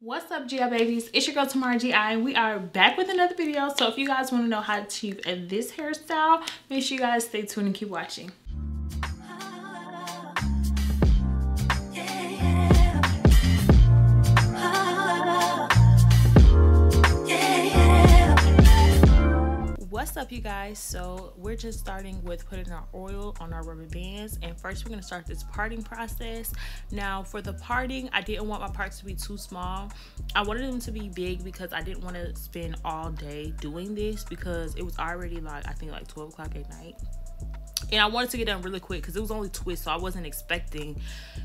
What's up, GI babies? It's your girl Tymarrah Gi and we are back with another video. So if you guys want to know how to achieve this hairstyle, make sure you guys stay tuned and keep watching. What's up, you guys? So we're just starting with putting our oil on our rubber bands, and first we're going to start this parting process. Now for the parting, I didn't want my parts to be too small. I wanted them to be big because I didn't want to spend all day doing this, because it was already like I think like 12 o'clock at night, and I wanted to get done really quick because it was only twists, so I wasn't expecting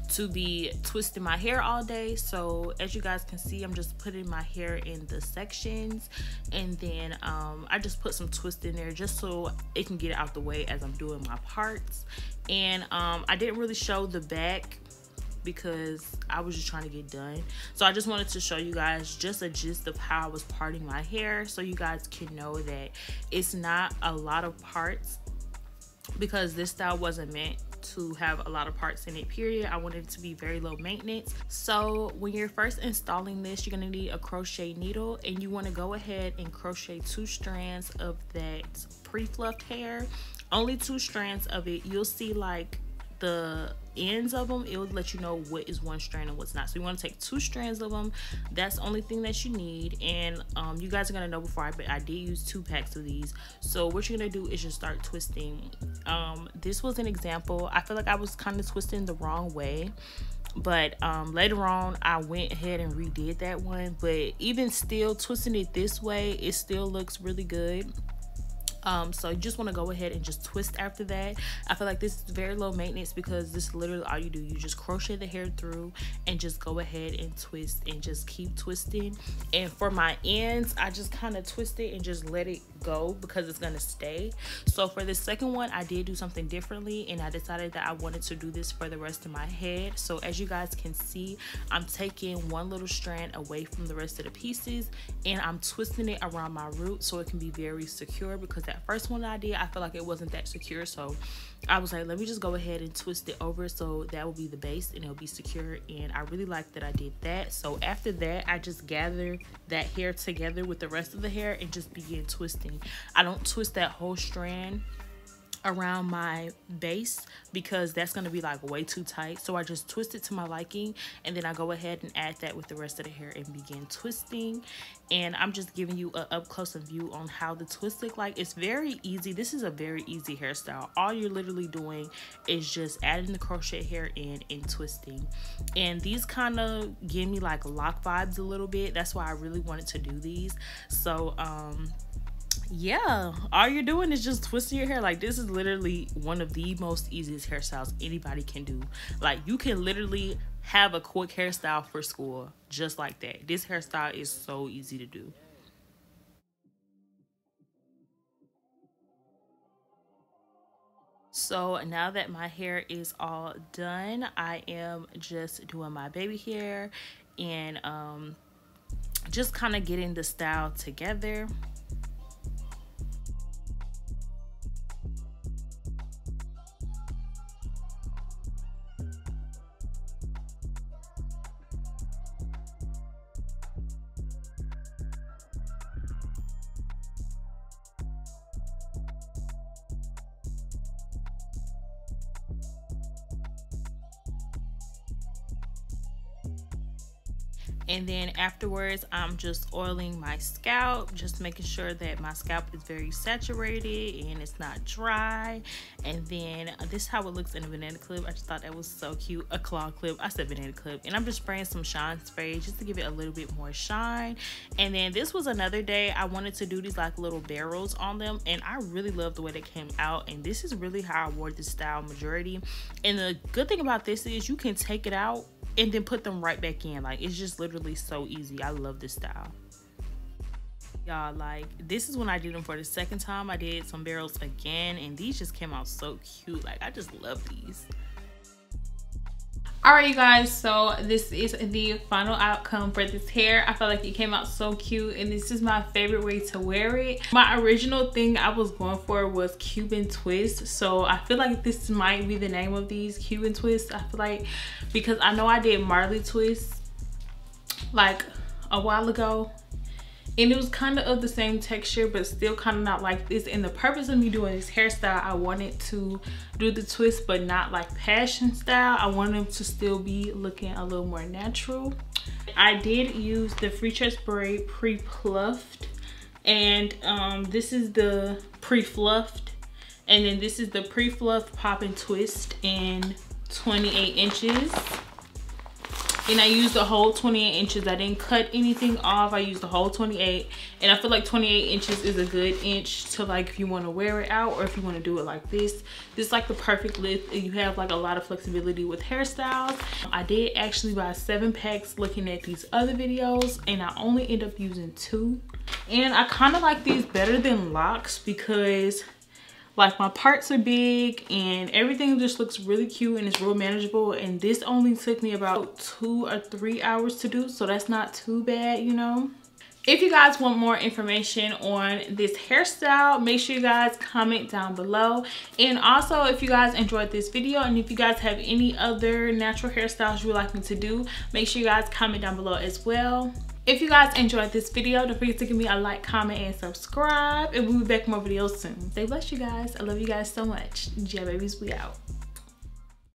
to be twisting my hair all day. So as you guys can see, I'm just putting my hair in the sections, and then I just put some twists in there just so it can get out the way as I'm doing my parts. And I didn't really show the back because I was just trying to get done, so I just wanted to show you guys just a gist of how I was parting my hair so you guys can know that it's not a lot of parts, because this style wasn't meant to have a lot of parts in it, period. I wanted it to be very low maintenance. So when you're first installing this, you're going to need a crochet needle, and you want to go ahead and crochet 2 strands of that pre-fluffed hair, only 2 strands of it. You'll see like the ends of them, it'll let you know what is 1 strand and what's not. So you want to take 2 strands of them. That's the only thing that you need. And you guys are going to know before, but I did use 2 packs of these. So what you're going to do is just start twisting. This was an example. I feel like I was kind of twisting the wrong way, but later on I went ahead and redid that one. But even still, twisting it this way, it still looks really good. So you just want to go ahead and just twist after that. I feel like this is very low maintenance because this is literally all you do. You just crochet the hair through and just go ahead and twist and just keep twisting. And for my ends, I just kind of twist it and just let it go because it's going to stay. So for the second one, I did do something differently, and I decided that I wanted to do this for the rest of my head. So as you guys can see, I'm taking one little strand away from the rest of the pieces, and I'm twisting it around my root so it can be very secure, because that first one I did, I feel like it wasn't that secure. So I was like, let me just go ahead and twist it over so that will be the base and it'll be secure. And I really like that I did that. So after that, I just gather that hair together with the rest of the hair and just begin twisting. I don't twist that whole strand around my base because that's going to be like way too tight, so I just twist it to my liking, and then I go ahead and add that with the rest of the hair and begin twisting. And I'm just giving you an up close and view on how the twists look like. It's very easy. This is a very easy hairstyle. All you're literally doing is just adding the crochet hair in and twisting, and these kind of give me like lock vibes a little bit. That's why I really wanted to do these. So yeah, all you're doing is just twisting your hair. Like, this is literally one of the most easiest hairstyles anybody can do. Like, you can literally have a quick hairstyle for school just like that. This hairstyle is so easy to do. So now that my hair is all done, I am just doing my baby hair and just kind of getting the style together. And then afterwards, I'm just oiling my scalp, just making sure that my scalp is very saturated and it's not dry. And then this is how it looks in a banana clip. I just thought that was so cute. A claw clip. I said banana clip. And I'm just spraying some shine spray just to give it a little bit more shine. And then this was another day. I wanted to do these like little barrels on them, and I really love the way they came out. And this is really how I wore this style majority. And the good thing about this is you can take it out and then put them right back in. Like, it's just literally so easy. I love this style, y'all. Like, this is when I did them for the second time. I did some barrels again, and these just came out so cute. Like, I just love these. All right, you guys, so this is the final outcome for this hair. I felt like it came out so cute, and this is my favorite way to wear it. My original thing I was going for was Cuban twist, so I feel like this might be the name of these, Cuban twists. I feel like, because I know I did Marley twists, like a while ago, and it was kind of the same texture but still kind of not like this. And the purpose of me doing this hairstyle, I wanted to do the twist but not like passion style. I wanted them to still be looking a little more natural. I did use the FreeTress braid pre-pluffed, and this is the pre-fluffed, and then this is the pre-fluffed pop and twist in 28 inches. And I used the whole 28 inches. I didn't cut anything off. I used the whole 28. And I feel like 28 inches is a good inch to, like, if you want to wear it out or if you want to do it like this. This is like the perfect length. You have like a lot of flexibility with hairstyles. I did actually buy 7 packs looking at these other videos, and I only end up using 2. And I kind of like these better than locks because, like, my parts are big and everything just looks really cute and it's real manageable. And this only took me about 2 or 3 hours to do, so that's not too bad, you know. If you guys want more information on this hairstyle, make sure you guys comment down below. And also, if you guys enjoyed this video and if you guys have any other natural hairstyles you would like me to do, make sure you guys comment down below as well. If you guys enjoyed this video, don't forget to give me a like, comment, and subscribe. And we'll be back with more videos soon. Stay blessed, you guys. I love you guys so much. Yeah, babies, we out.